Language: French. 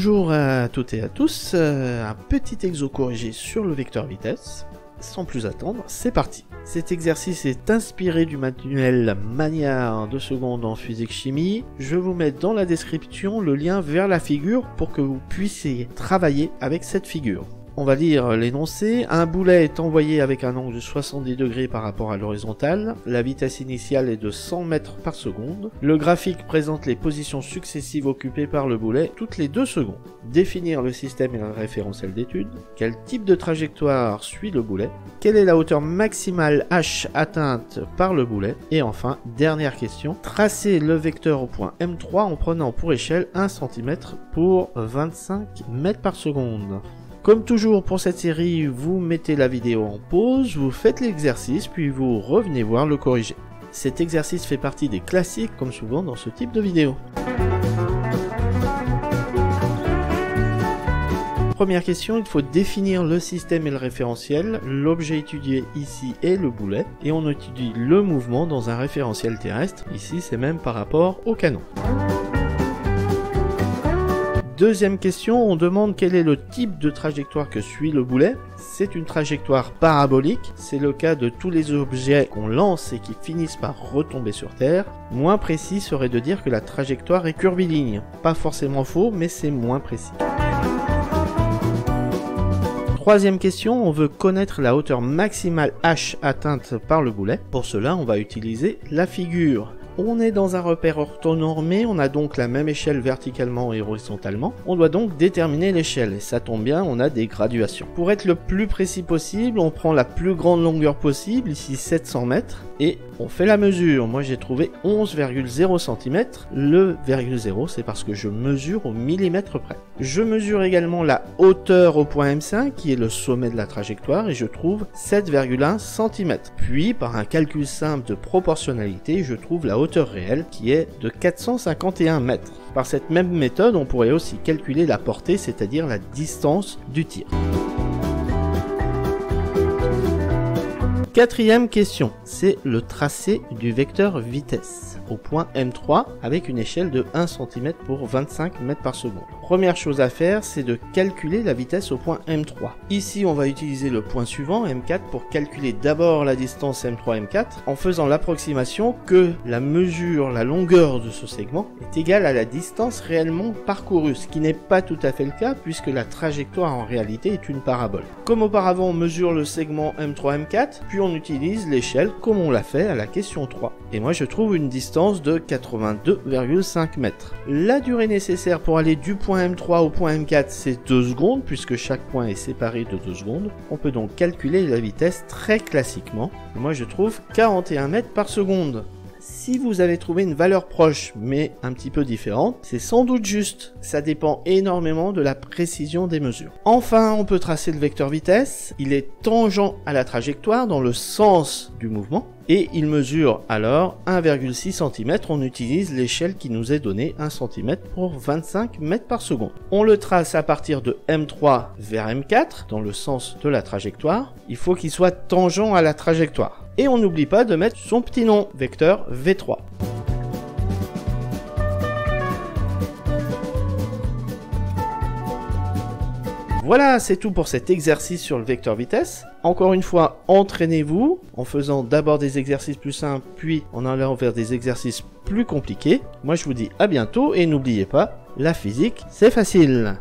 Bonjour à toutes et à tous, un petit exo corrigé sur le vecteur vitesse. Sans plus attendre, c'est parti. Cet exercice est inspiré du manuel Mania 2 secondes en physique-chimie. Je vais vous mettre dans la description le lien vers la figure pour que vous puissiez travailler avec cette figure. On va lire l'énoncé. Un boulet est envoyé avec un angle de 70 degrés par rapport à l'horizontale. La vitesse initiale est de 100 mètres par seconde. Le graphique présente les positions successives occupées par le boulet toutes les 2 secondes. Définir le système et le référentiel d'étude. Quel type de trajectoire suit le boulet? Quelle est la hauteur maximale h atteinte par le boulet? Et enfin, dernière question. Tracer le vecteur au point M3 en prenant pour échelle 1 cm pour 25 mètres par seconde. Comme toujours pour cette série, vous mettez la vidéo en pause, vous faites l'exercice, puis vous revenez voir le corrigé. Cet exercice fait partie des classiques, comme souvent dans ce type de vidéo. Première question, il faut définir le système et le référentiel. L'objet étudié ici est le boulet, et on étudie le mouvement dans un référentiel terrestre. Ici, c'est même par rapport au canon. Deuxième question, on demande quel est le type de trajectoire que suit le boulet. C'est une trajectoire parabolique, c'est le cas de tous les objets qu'on lance et qui finissent par retomber sur Terre. Moins précis serait de dire que la trajectoire est curviligne. Pas forcément faux, mais c'est moins précis. Troisième question, on veut connaître la hauteur maximale h atteinte par le boulet. Pour cela, on va utiliser la figure. On est dans un repère orthonormé, on a donc la même échelle verticalement et horizontalement. On doit donc déterminer l'échelle, et ça tombe bien, on a des graduations. Pour être le plus précis possible, on prend la plus grande longueur possible, ici 700 mètres, et on fait la mesure. Moi j'ai trouvé 11,0 cm, le 0,0 c'est parce que je mesure au millimètre près. Je mesure également la hauteur au point M5, qui est le sommet de la trajectoire, et je trouve 7,1 cm. Puis, par un calcul simple de proportionnalité, je trouve la hauteur réelle qui est de 451 mètres. Par cette même méthode, on pourrait aussi calculer la portée, c'est-à-dire la distance du tir. Quatrième question, c'est le tracé du vecteur vitesse au point M3 avec une échelle de 1 cm pour 25 mètres par seconde. Première chose à faire, c'est de calculer la vitesse au point M3. Ici, on va utiliser le point suivant, M4, pour calculer d'abord la distance M3-M4 en faisant l'approximation que la mesure, la longueur de ce segment est égale à la distance réellement parcourue, ce qui n'est pas tout à fait le cas puisque la trajectoire en réalité est une parabole. Comme auparavant, on mesure le segment M3-M4, puis on utilise l'échelle comme on l'a fait à la question 3. Et moi je trouve une distance de 82,5 mètres. La durée nécessaire pour aller du point M3 au point M4 c'est 2 secondes puisque chaque point est séparé de 2 secondes. On peut donc calculer la vitesse très classiquement. Moi je trouve 41 mètres par seconde. Si vous avez trouvé une valeur proche mais un petit peu différente, c'est sans doute juste. Ça dépend énormément de la précision des mesures. Enfin, on peut tracer le vecteur vitesse. Il est tangent à la trajectoire dans le sens du mouvement. Et il mesure alors 1,6 cm, on utilise l'échelle qui nous est donnée, 1 cm pour 25 mètres par seconde. On le trace à partir de M3 vers M4, dans le sens de la trajectoire. Il faut qu'il soit tangent à la trajectoire. Et on n'oublie pas de mettre son petit nom, vecteur V3. Voilà, c'est tout pour cet exercice sur le vecteur vitesse. Encore une fois, entraînez-vous en faisant d'abord des exercices plus simples, puis en allant vers des exercices plus compliqués. Moi, je vous dis à bientôt et n'oubliez pas, la physique, c'est facile.